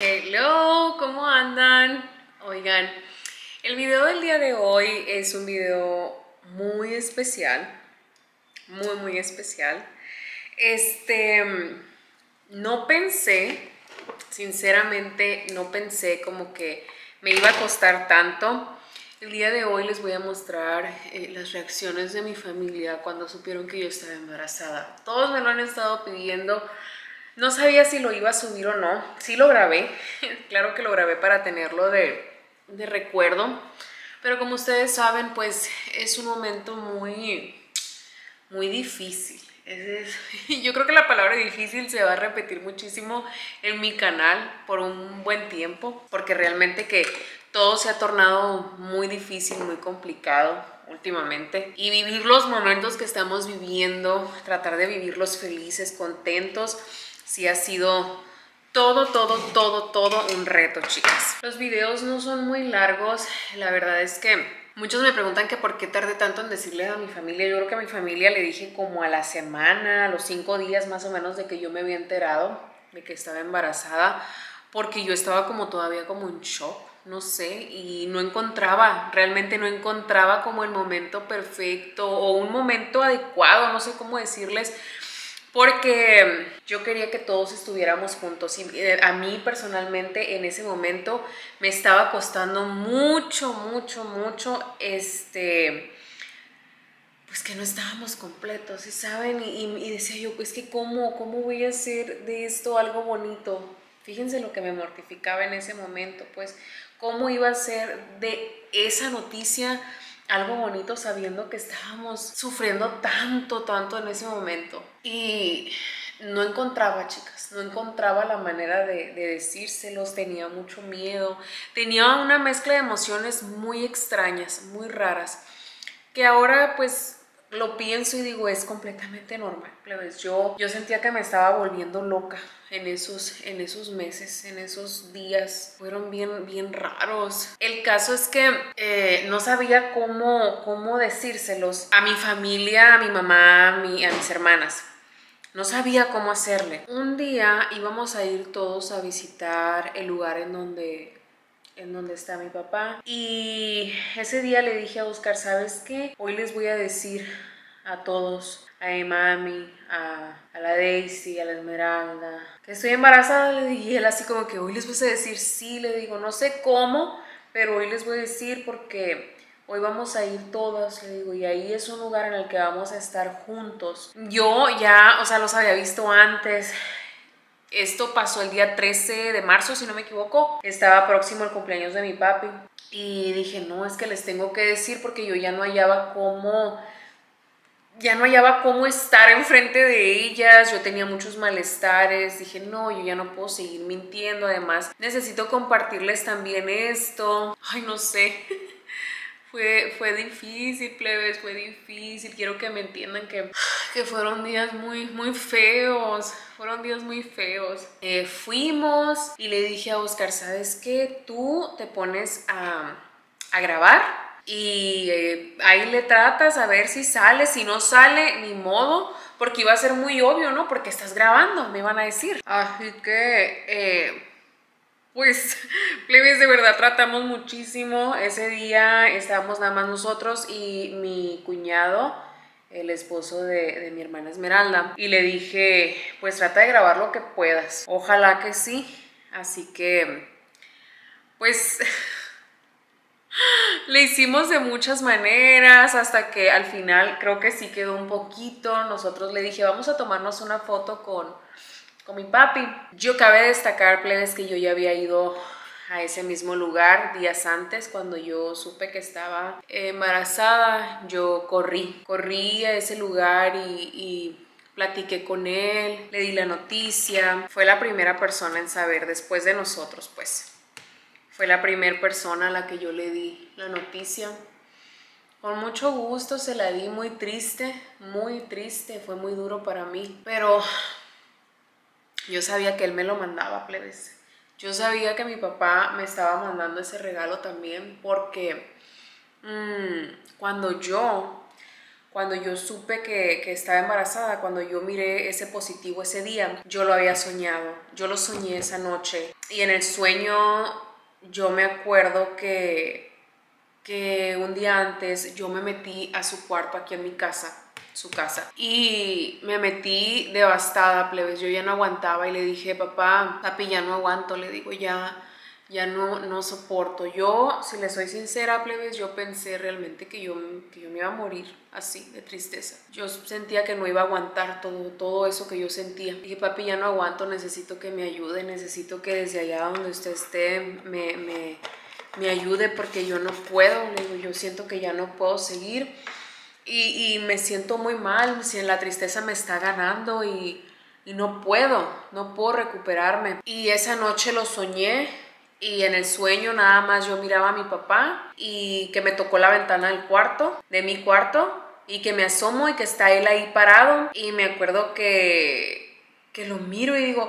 Hello, ¿cómo andan? Oigan, el video del día de hoy es un video muy especial, muy especial. No pensé, sinceramente, no pensé como que me iba a costar tanto. El día de hoy les voy a mostrar las reacciones de mi familia cuando supieron que yo estaba embarazada. Todos me lo han estado pidiendo. No sabía si lo iba a subir o no. Sí lo grabé, claro que lo grabé para tenerlo de recuerdo. Pero como ustedes saben, pues es un momento muy difícil. Yo creo que la palabra difícil se va a repetir muchísimo en mi canal por un buen tiempo. Porque realmente que todo se ha tornado muy difícil, muy complicado últimamente. Y vivir los momentos que estamos viviendo, tratar de vivirlos felices, contentos. Sí ha sido todo un reto, chicas. Los videos no son muy largos. La verdad es que muchos me preguntan que por qué tardé tanto en decirle a mi familia. Yo creo que a mi familia le dije como a la semana, a los 5 días más o menos de que yo me había enterado de que estaba embarazada. Porque yo estaba como todavía como en shock, no sé. Y no encontraba, realmente no encontraba como el momento perfecto o un momento adecuado, no sé cómo decirles. Porque yo quería que todos estuviéramos juntos y a mí personalmente en ese momento me estaba costando mucho pues que no estábamos completos, ¿sí saben? Y decía yo, pues que ¿cómo voy a hacer de esto algo bonito? Fíjense lo que me mortificaba en ese momento, pues ¿cómo iba a ser de esa noticia algo bonito sabiendo que estábamos sufriendo tanto en ese momento? Y no encontraba, chicas, no encontraba la manera de decírselos. Tenía mucho miedo, tenía una mezcla de emociones muy extrañas, muy raras, que ahora pues lo pienso y digo, es completamente normal. Yo sentía que me estaba volviendo loca en esos meses, en esos días. Fueron bien raros. El caso es que no sabía cómo decírselos a mi familia, a mi mamá, a mis hermanas. No sabía cómo hacerle. Un día íbamos a ir todos a visitar el lugar en donde está mi papá, y ese día le dije a Oscar, ¿sabes qué? Hoy les voy a decir a todos, a mi mami, a la Daisy, a la Esmeralda, que estoy embarazada, le dije. Él así como que, hoy les voy a decir. Sí, le digo, no sé cómo, pero hoy les voy a decir porque hoy vamos a ir todas, le digo, y ahí es un lugar en el que vamos a estar juntos. Yo ya, o sea, los había visto antes. Esto pasó el día 13 de marzo, si no me equivoco. Estaba próximo el cumpleaños de mi papi. Y dije, no, es que les tengo que decir porque yo ya no hallaba cómo... Ya no hallaba cómo estar enfrente de ellas. Yo tenía muchos malestares. Dije, no, yo ya no puedo seguir mintiendo. Además, necesito compartirles también esto. Ay, no sé. Fue difícil, plebes, fue difícil. Quiero que me entiendan que fueron días muy feos. Fueron días muy feos. Fuimos y le dije a Oscar, ¿sabes qué? Tú te pones a grabar y ahí le tratas a ver si sale. Si no sale, ni modo, porque iba a ser muy obvio, ¿no? Porque estás grabando, me van a decir. Así que, pues, plebes, de verdad tratamos muchísimo. Ese día estábamos nada más nosotros y mi cuñado, el esposo de mi hermana Esmeralda, y le dije, pues trata de grabar lo que puedas, ojalá que sí. Así que pues le hicimos de muchas maneras hasta que al final creo que sí quedó un poquito. Nosotros le dije, vamos a tomarnos una foto con mi papi. Yo cabe destacar, plebes, que yo ya había ido a ese mismo lugar días antes. Cuando yo supe que estaba embarazada, yo corrí a ese lugar y platiqué con él, le di la noticia. Fue la primera persona en saber, después de nosotros, pues. Fue la primera persona a la que yo le di la noticia. Con mucho gusto se la di, muy triste, fue muy duro para mí. Pero yo sabía que él me lo mandaba, plebes. Yo sabía que mi papá me estaba mandando ese regalo también porque cuando yo Cuando yo supe que estaba embarazada, cuando yo miré ese positivo ese día, yo lo había soñado. Yo lo soñé esa noche. Y en el sueño yo me acuerdo que un día antes yo me metí a su cuarto aquí en mi casa, su casa, y me metí devastada, plebes. Yo ya no aguantaba y le dije, papá, papi, ya no aguanto, le digo, ya no soporto. Yo, si le soy sincera, plebes, yo pensé realmente que yo me iba a morir así, de tristeza. Yo sentía que no iba a aguantar todo eso que yo sentía. Dije, papi, ya no aguanto, necesito que me ayude, necesito que desde allá donde usted esté me ayude, porque yo no puedo, le digo, yo siento que ya no puedo seguir. Y me siento muy mal, la tristeza me está ganando y no puedo recuperarme. Y esa noche lo soñé y en el sueño nada más yo miraba a mi papá y que me tocó la ventana del cuarto, de mi cuarto, y que me asomo y que está él ahí parado. Y me acuerdo que lo miro y digo,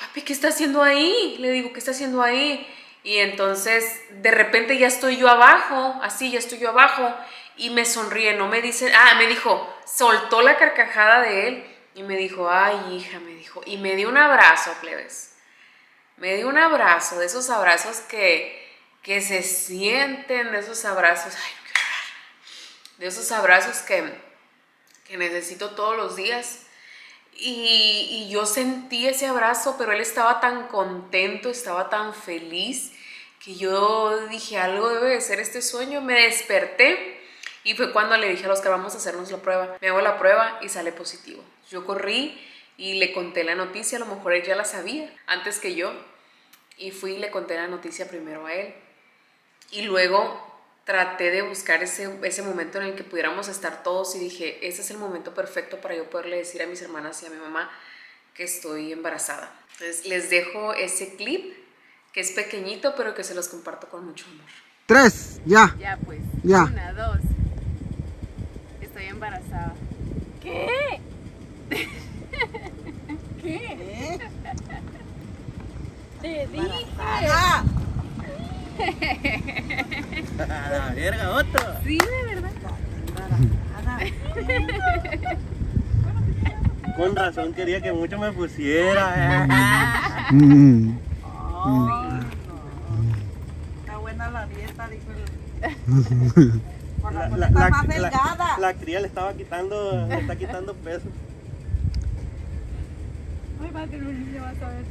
papi, ¿qué está haciendo ahí? Le digo, ¿qué está haciendo ahí? Y entonces de repente ya estoy yo abajo, así ya estoy yo abajo, y me sonríe, no me dice, me dijo, soltó la carcajada de él y me dijo, ay, hija, me dijo, y me dio un abrazo, plebes, me dio un abrazo, de esos abrazos que se sienten, de esos abrazos, ay, no quiero hablar, de esos abrazos que necesito todos los días. Y yo sentí ese abrazo, pero él estaba tan contento, estaba tan feliz, que yo dije, algo debe de ser este sueño. Me desperté y fue cuando le dije a Oscar, vamos a hacernos la prueba. Me hago la prueba y sale positivo. Yo corrí y le conté la noticia, a lo mejor él ya la sabía antes que yo, y fui y le conté la noticia primero a él. Y luego traté de buscar ese momento en el que pudiéramos estar todos y dije, ese es el momento perfecto para yo poderle decir a mis hermanas y a mi mamá que estoy embarazada. Entonces les dejo ese clip que es pequeñito pero que se los comparto con mucho amor. 3, ya. Ya pues, ya. 1, 2. Estoy embarazada. ¿Qué? ¿Qué? Te dije. La verga, otro. Sí, de verdad. Con razón quería que mucho me pusiera. Oh, no. Está buena la dieta, dijo el... Está más delgada. La cría le está quitando peso. Ay, va, que el niño le va a saber.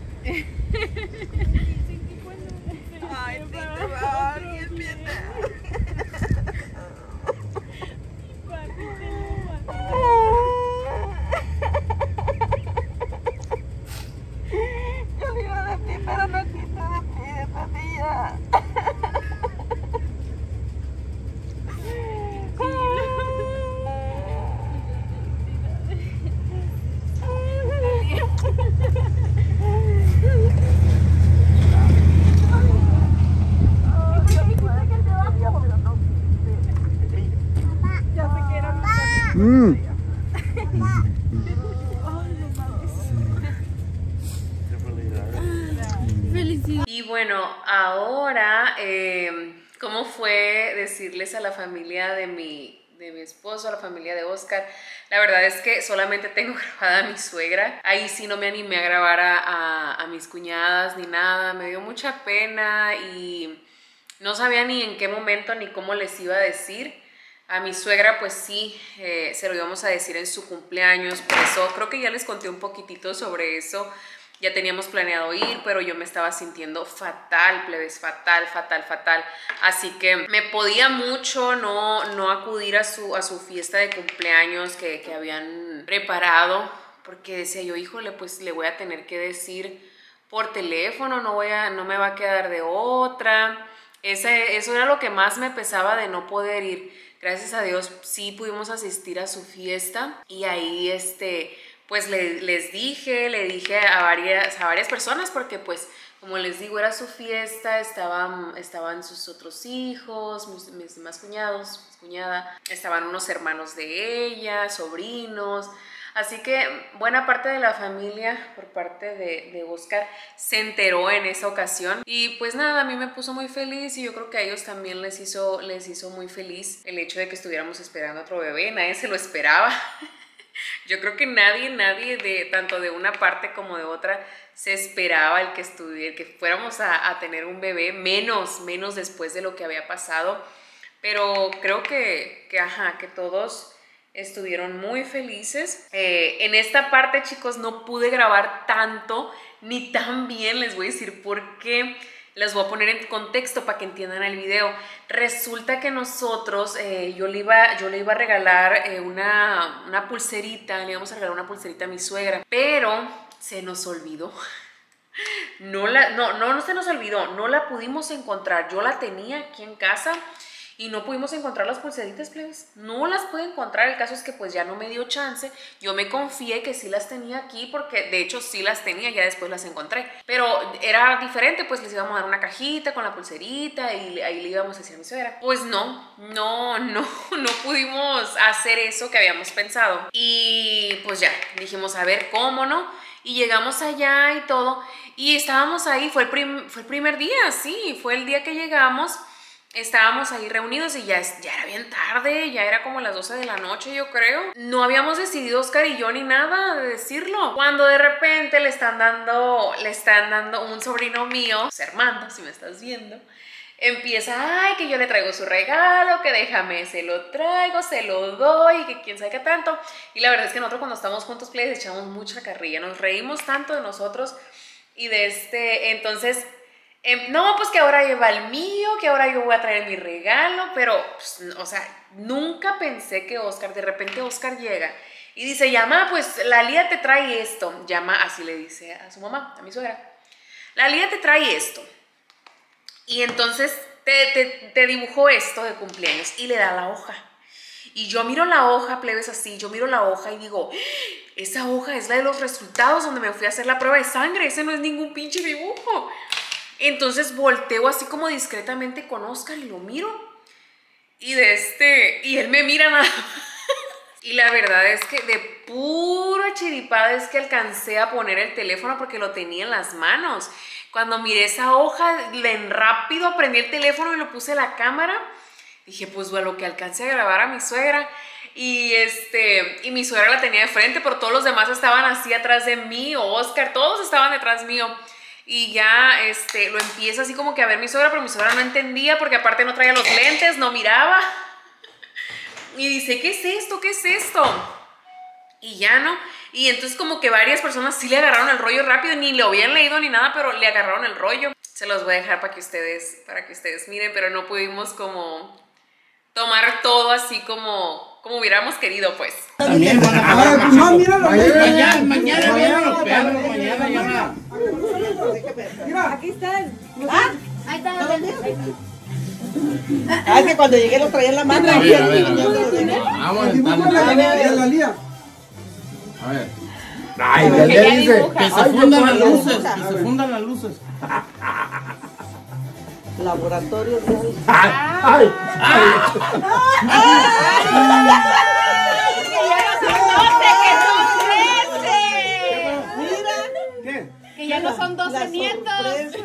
Ay, te va a bien, bien. Yo le iba de ti, pero no quito de ti, papilla. Y bueno, ahora, ¿cómo fue decirles a la familia de mi esposo, a la familia de Oscar? La verdad es que solamente tengo grabada a mi suegra. Ahí sí no me animé a grabar a mis cuñadas ni nada. Me dio mucha pena y no sabía ni en qué momento ni cómo les iba a decir. A mi suegra pues sí, se lo íbamos a decir en su cumpleaños, por eso creo que ya les conté un poquitito sobre eso. Ya teníamos planeado ir, pero yo me estaba sintiendo fatal, plebes, fatal. Así que me podía mucho no acudir a su fiesta de cumpleaños que habían preparado, porque decía yo, híjole, pues le voy a tener que decir por teléfono, no me va a quedar de otra. Eso era lo que más me pesaba de no poder ir. Gracias a Dios sí pudimos asistir a su fiesta y ahí pues les dije a varias personas, porque pues como les digo era su fiesta, estaban sus otros hijos, mis demás cuñados, mi cuñada, estaban unos hermanos de ella, sobrinos. Así que buena parte de la familia, por parte de Oscar, se enteró en esa ocasión. Y pues nada, a mí me puso muy feliz y yo creo que a ellos también les hizo muy feliz el hecho de que estuviéramos esperando otro bebé. Nadie se lo esperaba. Yo creo que nadie, tanto de una parte como de otra, se esperaba el que fuéramos a tener un bebé, menos después de lo que había pasado. Pero creo que todos estuvieron muy felices. En esta parte, chicos, no pude grabar tanto ni tan bien, les voy a decir por qué. Les voy a poner en contexto para que entiendan el video. Resulta que nosotros, yo le iba a regalar una pulserita, le íbamos a regalar una pulserita a mi suegra, pero se nos olvidó. No se nos olvidó, no la pudimos encontrar. Yo la tenía aquí en casa y no pudimos encontrar las pulseritas, plebes. No las pude encontrar, el caso es que pues ya no me dio chance. Yo me confié que sí las tenía aquí, porque de hecho sí las tenía, ya después las encontré. Pero era diferente, pues les íbamos a dar una cajita con la pulserita y ahí le íbamos a decir a mi suegra. Pues no pudimos hacer eso que habíamos pensado. Y pues ya, dijimos a ver cómo no. Y llegamos allá y todo. Y estábamos ahí, fue el primer día, sí, fue el día que llegamos. Estábamos ahí reunidos y ya era bien tarde, ya era como las 12 de la noche, yo creo. No habíamos decidido Oscar y yo ni nada de decirlo. Cuando de repente le están dando un sobrino mío, Armando, si me estás viendo, empieza, ay, que yo le traigo su regalo, que déjame, se lo traigo, se lo doy, que quién sabe qué tanto. Y la verdad es que nosotros cuando estamos juntos, les echamos mucha carrilla, nos reímos tanto de nosotros y de entonces... no, pues que ahora lleva el mío, que ahora yo voy a traer mi regalo, pero, pues, o sea, nunca pensé que de repente Oscar llega y dice, llama, pues la Lía te trae esto, llama, así le dice a su mamá, a mi suegra, la Lía te trae esto, y entonces te dibujó esto de cumpleaños, y le da la hoja, y yo miro la hoja, plebes, así, yo miro la hoja y digo, esa hoja es la de los resultados donde me fui a hacer la prueba de sangre, ese no es ningún pinche dibujo. Entonces volteo así como discretamente con Oscar y lo miro. Y y él me mira nada. Y la verdad es que de pura chiripada es que alcancé a poner el teléfono porque lo tenía en las manos. Cuando miré esa hoja, rápido prendí el teléfono y lo puse a la cámara. Dije, pues a lo que alcancé a grabar a mi suegra. Y mi suegra la tenía de frente, pero todos los demás estaban así atrás de mí. Oscar, todos estaban detrás mío. Y ya lo empieza así como que a ver mi suegra, pero mi suegra no entendía porque aparte no traía los lentes, no miraba. Y dice, ¿qué es esto? ¿Qué es esto? Y ya no. Y entonces como que varias personas sí le agarraron el rollo rápido, ni lo habían leído ni nada, pero le agarraron el rollo. Se los voy a dejar para que ustedes miren, pero no pudimos como tomar todo así como hubiéramos querido, pues. También van a pagar más. No, míralo. Mañana vienen los perros, mañana. Mira, aquí están. Ah, ahí está. Ah, que cuando llegué los traía en la mano. A ver, vamos, estamos. A ver. Ay, ya dice. Que se fundan las luces, que se fundan las luces. Laboratorio real. ¡Ay! ¡Ay! ¡Ay! ¡Que ya no son 12, que son 13! ¡Mira! ¡Que ya no son 12 nietos! ¡13!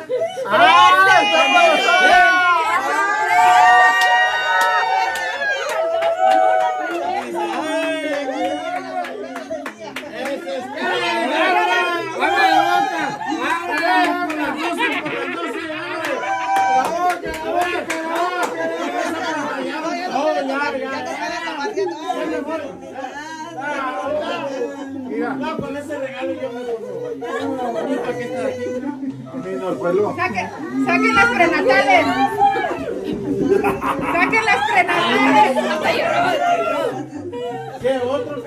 No, con ese regalo yo me borro. Saquen las prenatales. Saquen las prenatales. ¿Qué otro?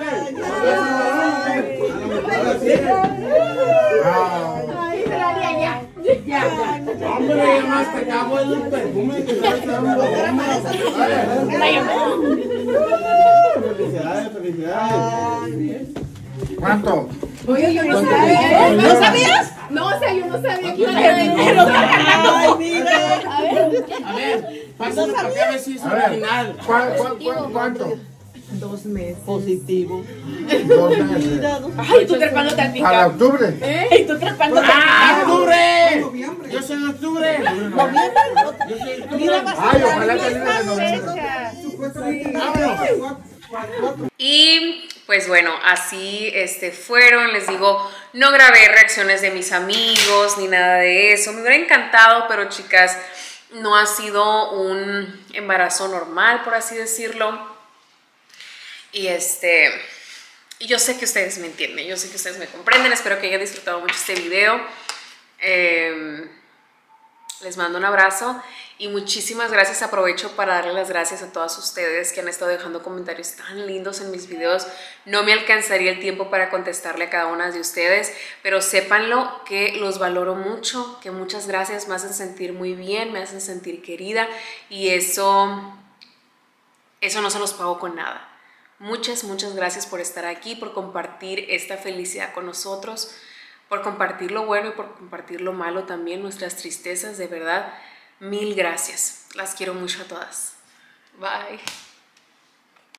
Ahí se la haría ya. No, hombre, ya más te acabo el perfume que se felicidades, felicidades. ¿Cuánto? Oye, yo no sabía. ¿No sabías? No, o sea, yo no sabía que iba a tener. A ver, pásenlo para acá a ver si es original. ¿Cuánto? 2 meses. Positivo. Cuidado. Ay, tú trepándote al picado. ¿Para octubre? ¿Y tú trepándote al picado? ¡Octubre! Noviembre. Yo soy de octubre. Noviembre. Yo soy de octubre. Ay, ojalá que libre de noviembre. Y pues bueno, así fueron, les digo, no grabé reacciones de mis amigos ni nada de eso. Me hubiera encantado, pero chicas, no ha sido un embarazo normal, por así decirlo. Y yo sé que ustedes me entienden, yo sé que ustedes me comprenden. Espero que hayan disfrutado mucho este video. Les mando un abrazo y muchísimas gracias. Aprovecho para darle las gracias a todas ustedes que han estado dejando comentarios tan lindos en mis videos. No me alcanzaría el tiempo para contestarle a cada una de ustedes, pero sépanlo que los valoro mucho, que muchas gracias, me hacen sentir muy bien, me hacen sentir querida y eso no se los pago con nada. Muchas, muchas gracias por estar aquí, por compartir esta felicidad con nosotros, por compartir lo bueno y por compartir lo malo también, nuestras tristezas, de verdad, mil gracias. Las quiero mucho a todas. Bye.